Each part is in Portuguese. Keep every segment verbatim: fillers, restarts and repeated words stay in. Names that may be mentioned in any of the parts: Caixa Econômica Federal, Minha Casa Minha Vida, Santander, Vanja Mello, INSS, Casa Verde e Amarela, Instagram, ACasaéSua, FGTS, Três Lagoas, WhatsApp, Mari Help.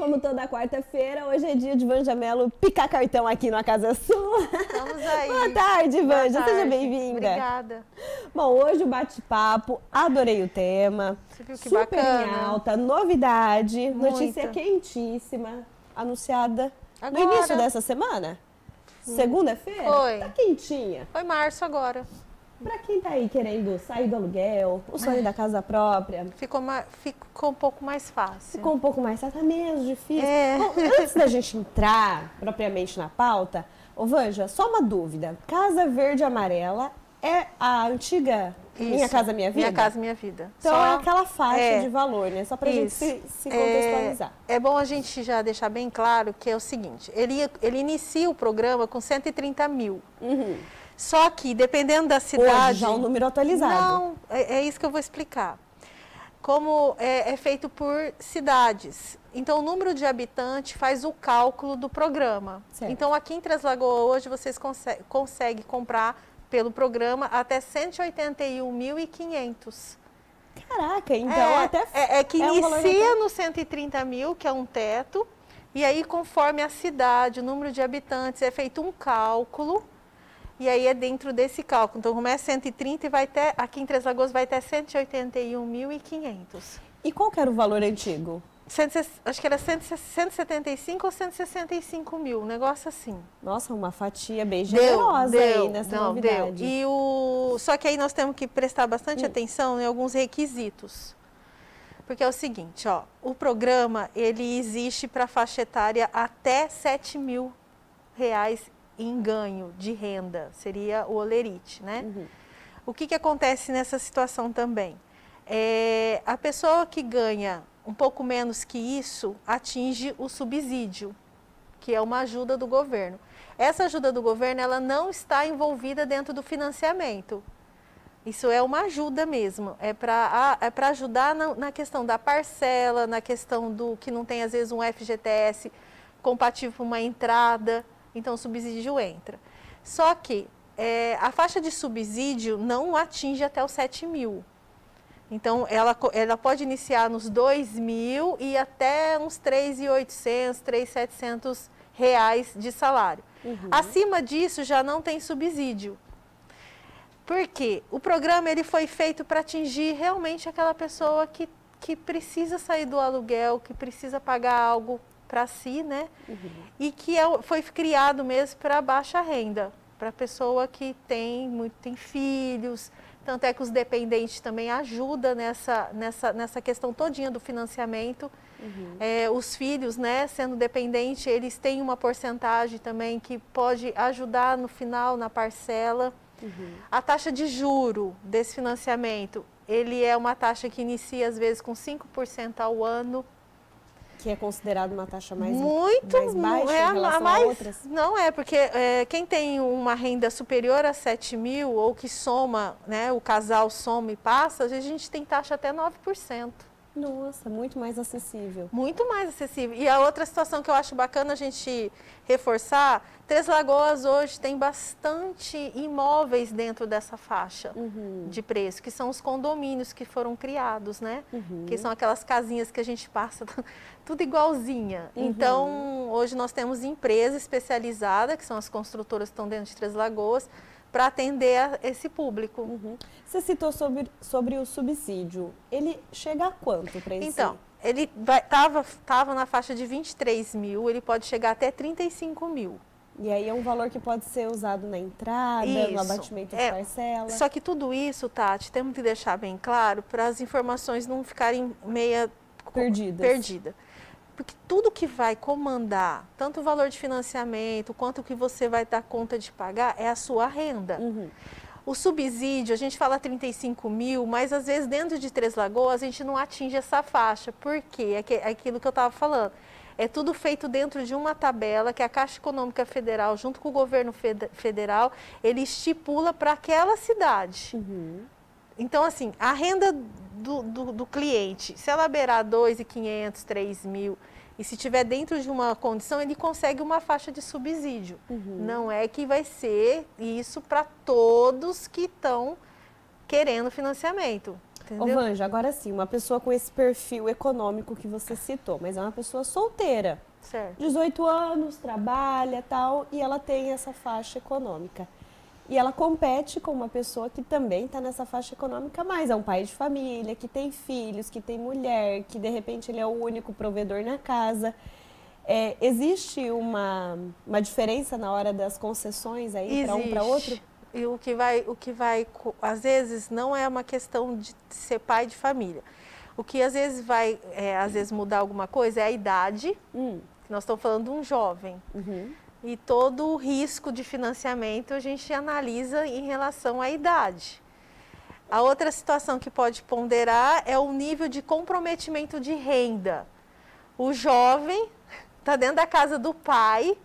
como toda quarta-feira, hoje é dia de Vanja Mello picar cartão aqui na Casa Sua. Vamos aí. Boa tarde, Vanja. Boa tarde. Seja bem-vinda. Obrigada. Bom, hoje o bate-papo, adorei o tema. Você viu que super bacana. Em alta, novidade, muita. Notícia quentíssima, anunciada agora. No início dessa semana. Hum. Segunda-feira? Foi. Tá quentinha. Foi março agora. Pra quem tá aí querendo sair do aluguel, o sonho da casa própria... Ficou, uma, ficou um pouco mais fácil. Ficou um pouco mais fácil, tá menos difícil. É. Bom, antes da gente entrar propriamente na pauta, ô Vanja, só uma dúvida. Casa Verde e Amarela é a antiga Isso. Minha Casa Minha Vida? Minha Casa Minha Vida. Então só... é aquela faixa é. de valor, né? Só pra Isso. gente se, se contextualizar. É, é bom a gente já deixar bem claro que é o seguinte, ele, ele inicia o programa com cento e trinta mil. Uhum. Só que, dependendo da cidade... Hoje já é um número atualizado. Não, é, é isso que eu vou explicar. Como é, é feito por cidades. Então, o número de habitantes faz o cálculo do programa. Certo. Então, aqui em Três Lagoas, hoje, vocês conseguem consegue comprar pelo programa até cento e oitenta e um mil e quinhentos. Caraca, então é, até... É, é que é inicia um no cento e trinta mil, que é um teto. E aí, conforme a cidade, o número de habitantes, é feito um cálculo... E aí é dentro desse cálculo. Então, começa cento e trinta e vai até, aqui em Três Lagoas, vai até cento e oitenta e um mil e quinhentos. E qual que era o valor antigo? Acho que era cento e setenta e cinco ou cento e sessenta e cinco mil, um negócio assim. Nossa, uma fatia bem generosa deu, aí nessa não, novidade. Deu. E o... Só que aí nós temos que prestar bastante hum. atenção em alguns requisitos. Porque é o seguinte, ó, o programa, ele existe para faixa etária até sete mil reais em ganho de renda, seria o holerite, né? Uhum. O que que acontece nessa situação também? É, a pessoa que ganha um pouco menos que isso, atinge o subsídio, que é uma ajuda do governo. Essa ajuda do governo, ela não está envolvida dentro do financiamento. Isso é uma ajuda mesmo, é para é para ajudar na, na questão da parcela, na questão do que não tem, às vezes, um F G T S compatível com uma entrada. Então, o subsídio entra. Só que é, a faixa de subsídio não atinge até os sete mil. Então, ela, ela pode iniciar nos dois mil e até uns três mil e oitocentos, três mil e setecentos reais de salário. Uhum. Acima disso, já não tem subsídio. Por quê? O programa ele foi feito para atingir realmente aquela pessoa que, que precisa sair do aluguel, que precisa pagar algo para si, né? Uhum. E que é, foi criado mesmo para baixa renda, para pessoa que tem muito tem filhos, tanto é que os dependentes também ajudam nessa nessa nessa questão todinha do financiamento. Uhum. É, os filhos, né, sendo dependente, eles têm uma porcentagem também que pode ajudar no final na parcela. Uhum. A taxa de juro desse financiamento, ele é uma taxa que inicia às vezes com cinco por cento ao ano. Que é considerado uma taxa mais, muito, mais baixa é, em relação a, mais, a outras? Não é, porque é, quem tem uma renda superior a sete mil ou que soma, né, o casal soma e passa, às vezes a gente tem taxa até nove por cento. Nossa, muito mais acessível. Muito mais acessível. E a outra situação que eu acho bacana a gente reforçar, Três Lagoas hoje tem bastante imóveis dentro dessa faixa uhum. de preço, que são os condomínios que foram criados, né? Uhum. Que são aquelas casinhas que a gente passa tudo igualzinha. Uhum. Então, hoje nós temos empresa especializada, que são as construtoras que estão dentro de Três Lagoas, para atender a esse público. Uhum. Você citou sobre, sobre o subsídio. Ele chega a quanto para esse? Então, ele estava tava na faixa de vinte e três mil, ele pode chegar até trinta e cinco mil. E aí é um valor que pode ser usado na entrada, isso. no abatimento de é, parcela. Só que tudo isso, Tati, temos que deixar bem claro para as informações não ficarem meia perdidas. Perdida. Porque tudo que vai comandar, tanto o valor de financiamento, quanto o que você vai dar conta de pagar, é a sua renda. Uhum. O subsídio, a gente fala trinta e cinco mil, mas às vezes dentro de Três Lagoas a gente não atinge essa faixa. Por quê? É, que, é aquilo que eu estava falando. É tudo feito dentro de uma tabela que a Caixa Econômica Federal, junto com o governo federal, ele estipula para aquela cidade. Uhum. Então, assim, a renda do, do, do cliente, se ela beirar dois mil e quinhentos, três mil, e se tiver dentro de uma condição, ele consegue uma faixa de subsídio. Uhum. Não é que vai ser isso para todos que estão querendo financiamento. Entendeu? Ô Vanja, agora sim, uma pessoa com esse perfil econômico que você citou, mas é uma pessoa solteira. Certo. dezoito anos, trabalha, tal, e ela tem essa faixa econômica. E ela compete com uma pessoa que também está nessa faixa econômica, mas é um pai de família, que tem filhos, que tem mulher, que de repente ele é o único provedor na casa. É, existe uma, uma diferença na hora das concessões aí para um para outro? E o que vai, o que vai, às vezes, não é uma questão de ser pai de família. O que às vezes vai, é, às vezes mudar alguma coisa é a idade. Hum. Nós estamos falando de um jovem. Uhum. E todo o risco de financiamento a gente analisa em relação à idade. A outra situação que pode ponderar é o nível de comprometimento de renda. O jovem está dentro da casa do pai,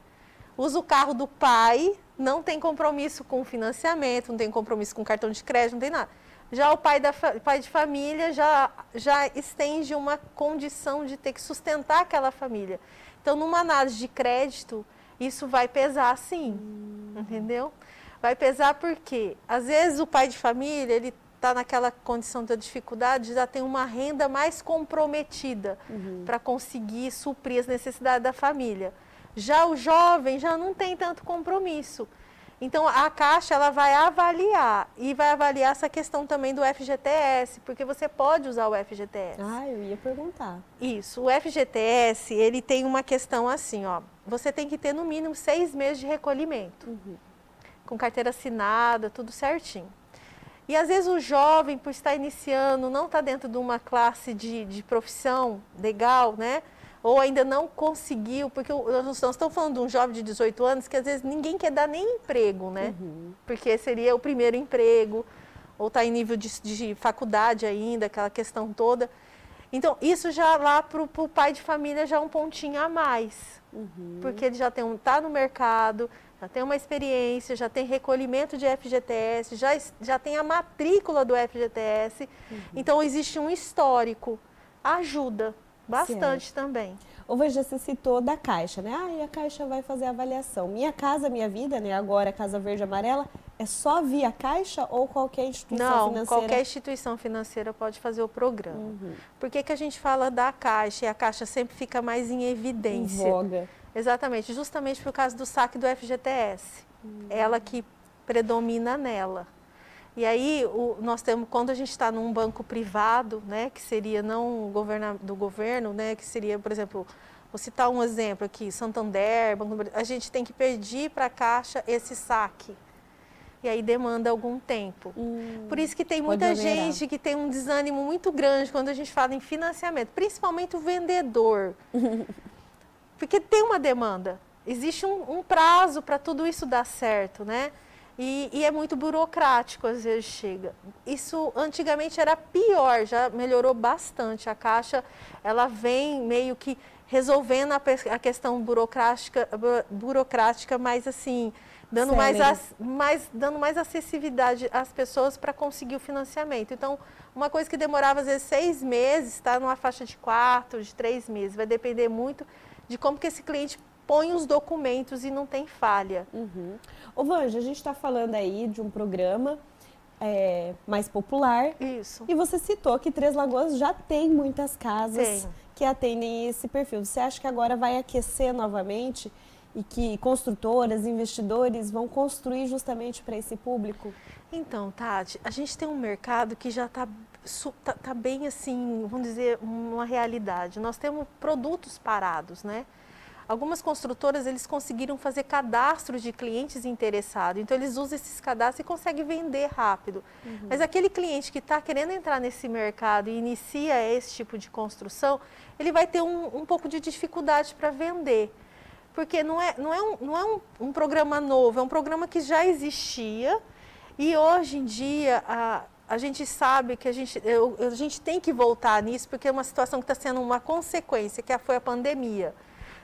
usa o carro do pai, não tem compromisso com financiamento, não tem compromisso com cartão de crédito, não tem nada. Já o pai, da, pai de família já, já estende uma condição de ter que sustentar aquela família. Então, numa análise de crédito, isso vai pesar sim, hum. entendeu? Vai pesar porque, às vezes, o pai de família, ele está naquela condição de dificuldade, já tem uma renda mais comprometida uhum. para conseguir suprir as necessidades da família. Já o jovem já não tem tanto compromisso. Então, a Caixa, ela vai avaliar, e vai avaliar essa questão também do F G T S, porque você pode usar o F G T S. Ah, eu ia perguntar. Isso, o F G T S, ele tem uma questão assim, ó, você tem que ter no mínimo seis meses de recolhimento, uhum. com carteira assinada, tudo certinho. E às vezes o jovem, por estar iniciando, não está dentro de uma classe de, de profissão legal, né? Ou ainda não conseguiu, porque nós estamos falando de um jovem de dezoito anos que às vezes ninguém quer dar nem emprego, né? Uhum. Porque seria o primeiro emprego, ou está em nível de, de faculdade ainda, aquela questão toda. Então, isso já lá para o pai de família já é um pontinho a mais. Uhum. Porque ele já tem um, tá no mercado, já tem uma experiência, já tem recolhimento de F G T S, já, já tem a matrícula do F G T S. Uhum. Então, existe um histórico. Ajuda. Bastante certo. Também. Ou veja, você citou da Caixa, né? Ah, e a Caixa vai fazer a avaliação. Minha Casa Minha Vida, né? Agora Casa Verde e Amarela, é só via Caixa ou qualquer instituição Não, financeira? Não, qualquer instituição financeira pode fazer o programa. Uhum. Por que que a gente fala da Caixa? E a Caixa sempre fica mais em evidência. Em voga. Exatamente, justamente por causa do saque do F G T S. Uhum. Ela que predomina nela. E aí, o, nós temos, quando a gente está num banco privado, né, que seria não governa, do governo, né, que seria, por exemplo, vou citar um exemplo aqui, Santander, Banco do Brasil, a gente tem que pedir para a Caixa esse saque. E aí demanda algum tempo. Hum, por isso que tem muita gente que tem um desânimo muito grande quando a gente fala em financiamento, principalmente o vendedor. Porque tem uma demanda, existe um, um prazo para tudo isso dar certo, né? E, e é muito burocrático, às vezes chega. Isso antigamente era pior, já melhorou bastante. A Caixa, ela vem meio que resolvendo a, a questão burocrática, burocrática, mas assim, dando mais, as, mais, dando mais acessibilidade às pessoas para conseguir o financiamento. Então, uma coisa que demorava às vezes seis meses, está numa faixa de quatro, de três meses. Vai depender muito de como que esse cliente põe os documentos e não tem falha. Uhum. Ô Vanja, a gente está falando aí de um programa é, mais popular. Isso. E você citou que Três Lagoas já tem muitas casas Sim. que atendem esse perfil. Você acha que agora vai aquecer novamente e que construtoras, investidores vão construir justamente para esse público? Então, Tati, a gente tem um mercado que já está tá, tá bem assim, vamos dizer, uma realidade. Nós temos produtos parados, né? Algumas construtoras, eles conseguiram fazer cadastros de clientes interessados. Então, eles usam esses cadastros e conseguem vender rápido. Uhum. Mas aquele cliente que está querendo entrar nesse mercado e inicia esse tipo de construção, ele vai ter um, um pouco de dificuldade para vender. Porque não é, não é, um, não é um, um programa novo, é um programa que já existia. E hoje em dia, a, a gente sabe que a gente, eu, a gente tem que voltar nisso, porque é uma situação que está sendo uma consequência, que foi a pandemia.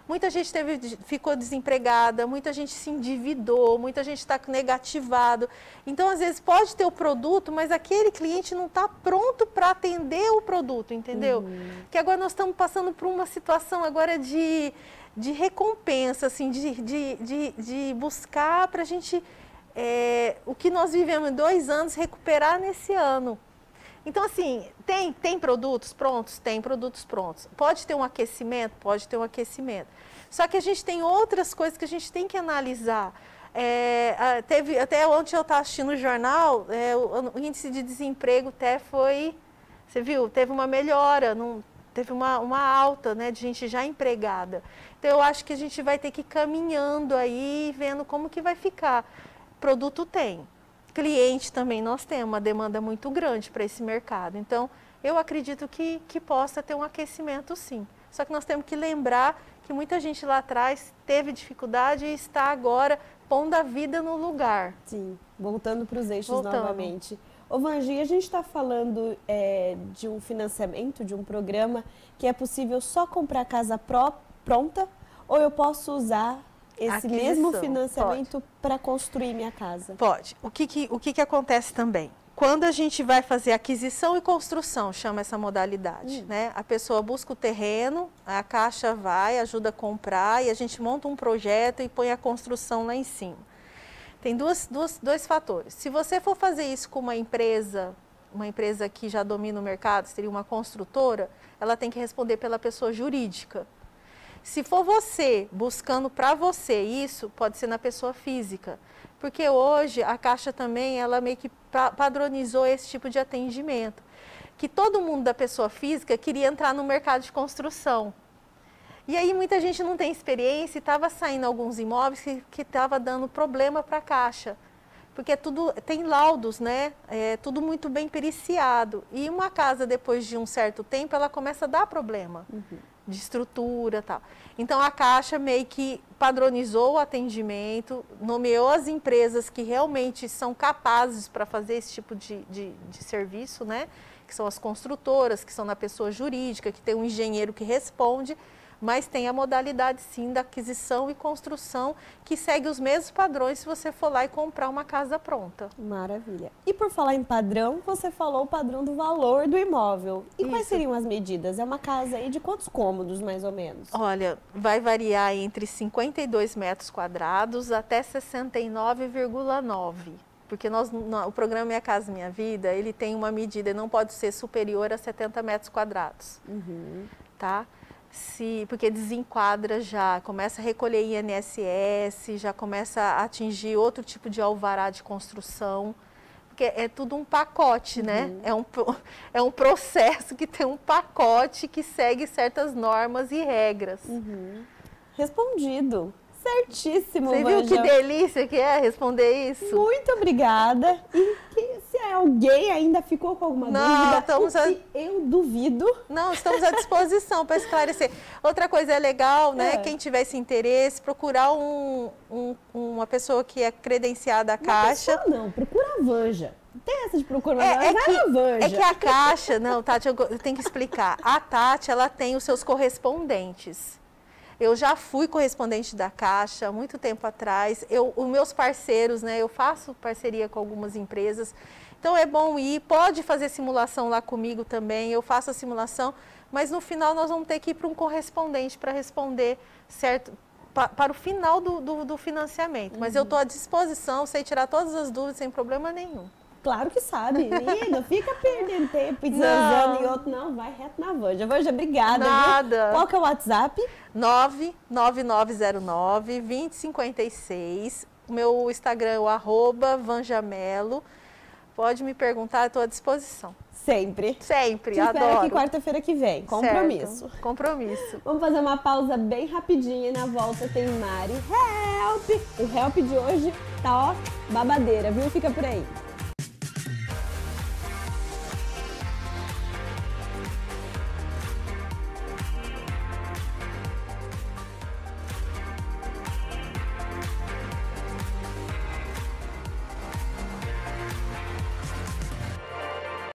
Muita gente teve, ficou desempregada, muita gente se endividou, muita gente está negativado. Então, às vezes, pode ter o produto, mas aquele cliente não está pronto para atender o produto, entendeu? Uhum. Que agora nós estamos passando por uma situação agora de, de recompensa, assim, de, de, de, de buscar para a gente, é, o que nós vivemos em dois anos, recuperar nesse ano. Então, assim, tem, tem produtos prontos? Tem produtos prontos. Pode ter um aquecimento? Pode ter um aquecimento. Só que a gente tem outras coisas que a gente tem que analisar. É, teve, até ontem eu estava assistindo o jornal, é, o, o índice de desemprego até foi... Você viu? Teve uma melhora, não, teve uma, uma alta, né, de gente já empregada. Então, eu acho que a gente vai ter que ir caminhando aí, vendo como que vai ficar. Produto tem. Cliente também nós temos, uma demanda muito grande para esse mercado. Então, eu acredito que, que possa ter um aquecimento, sim. Só que nós temos que lembrar que muita gente lá atrás teve dificuldade e está agora pondo a vida no lugar. Sim, voltando para os eixos voltando. novamente. Ô Vanji, a gente está falando é, de um financiamento, de um programa que é possível só comprar casa pró, pronta, ou eu posso usar esse mesmo financiamento para construir minha casa? Pode. O que que, o que que acontece também? Quando a gente vai fazer aquisição e construção, chama essa modalidade, hum. né? A pessoa busca o terreno, a Caixa vai, ajuda a comprar e a gente monta um projeto e põe a construção lá em cima. Tem duas, duas, dois fatores. Se você for fazer isso com uma empresa, uma empresa que já domina o mercado, seria uma construtora, ela tem que responder pela pessoa jurídica. Se for você buscando para você isso, pode ser na pessoa física. Porque hoje a Caixa também, ela meio que padronizou esse tipo de atendimento. Que todo mundo da pessoa física queria entrar no mercado de construção. E aí muita gente não tem experiência e estava saindo alguns imóveis que estava dando problema para a Caixa. Porque é tudo, tem laudos, né? É tudo muito bem periciado. E uma casa, depois de um certo tempo, ela começa a dar problema uhum. de estrutura e tal. Então, a Caixa meio que padronizou o atendimento, nomeou as empresas que realmente são capazes para fazer esse tipo de, de, de serviço, né? Que são as construtoras, que são na pessoa jurídica, que tem um engenheiro que responde... Mas tem a modalidade, sim, da aquisição e construção, que segue os mesmos padrões se você for lá e comprar uma casa pronta. Maravilha. E por falar em padrão, você falou o padrão do valor do imóvel. E Isso. quais seriam as medidas? É uma casa aí de quantos cômodos, mais ou menos? Olha, vai variar entre cinquenta e dois metros quadrados até sessenta e nove vírgula nove. Porque nós, o programa Minha Casa Minha Vida, ele tem uma medida, não pode ser superior a setenta metros quadrados. Uhum. Tá? Se, porque desenquadra já, começa a recolher I N S S, já começa a atingir outro tipo de alvará de construção, porque é tudo um pacote, uhum. né? É um, é um processo que tem um pacote que segue certas normas e regras. Uhum. Respondido. Certíssimo, Você viu Vanja. Que delícia que é responder isso? Muito obrigada. E que, se alguém ainda ficou com alguma não, dúvida, estamos a... eu duvido. Não, estamos à disposição para esclarecer. Outra coisa é legal, né? É. Quem tiver esse interesse, procurar um, um, uma pessoa que é credenciada à Caixa. Não, não, procura a Vanja. Tem essa de procurar, é, é, que, Vanja. É que a Caixa... Não, Tati, eu tenho que explicar. A Tati, ela tem os seus correspondentes. Eu já fui correspondente da Caixa há muito tempo atrás. Eu, os meus parceiros, né? Eu faço parceria com algumas empresas. Então é bom ir, pode fazer simulação lá comigo também. Eu faço a simulação, mas no final nós vamos ter que ir para um correspondente para responder certo pa, para o final do, do, do financiamento. Mas uhum. eu estou à disposição, sei tirar todas as dúvidas sem problema nenhum. Claro que sabe, não fica perdendo tempo e desandando e outro, não, vai reto na Vanja. Vanja, obrigada. Nada. Viu? Qual que é o WhatsApp? nove nove nove zero nove, dois zero cinco seis. O meu Instagram é o arroba Vanja Mello. Pode me perguntar, estou à disposição. Sempre. Sempre, Te adoro. Espero aqui quarta-feira que vem. Compromisso. Certo. Compromisso. Vamos fazer uma pausa bem rapidinha e na volta tem Mari Help. O Help de hoje tá, ó, babadeira, viu? Fica por aí.